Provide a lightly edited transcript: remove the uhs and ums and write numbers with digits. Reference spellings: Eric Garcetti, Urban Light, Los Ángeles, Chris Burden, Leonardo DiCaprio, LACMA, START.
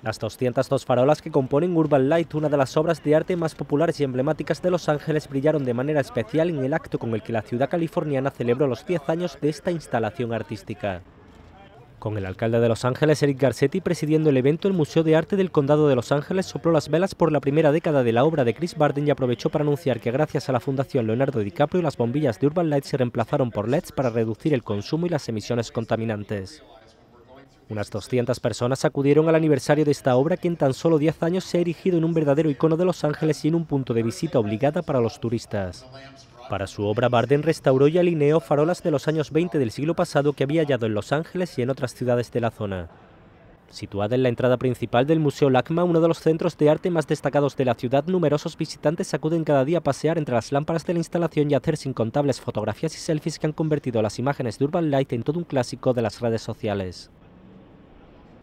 Las 202 farolas que componen Urban Light, una de las obras de arte más populares y emblemáticas de Los Ángeles, brillaron de manera especial en el acto con el que la ciudad californiana celebró los 10 años de esta instalación artística. Con el alcalde de Los Ángeles, Eric Garcetti, presidiendo el evento, el Museo de Arte del Condado de Los Ángeles sopló las velas por la primera década de la obra de Chris Burden y aprovechó para anunciar que gracias a la Fundación Leonardo DiCaprio, las bombillas de Urban Light se reemplazaron por LEDs para reducir el consumo y las emisiones contaminantes. Unas 200 personas acudieron al aniversario de esta obra que en tan solo 10 años se ha erigido en un verdadero icono de Los Ángeles y en un punto de visita obligada para los turistas. Para su obra, Burden restauró y alineó farolas de los años 20 del siglo pasado que había hallado en Los Ángeles y en otras ciudades de la zona. Situada en la entrada principal del Museo LACMA, uno de los centros de arte más destacados de la ciudad, numerosos visitantes acuden cada día a pasear entre las lámparas de la instalación y a hacerse incontables fotografías y selfies que han convertido las imágenes de Urban Light en todo un clásico de las redes sociales.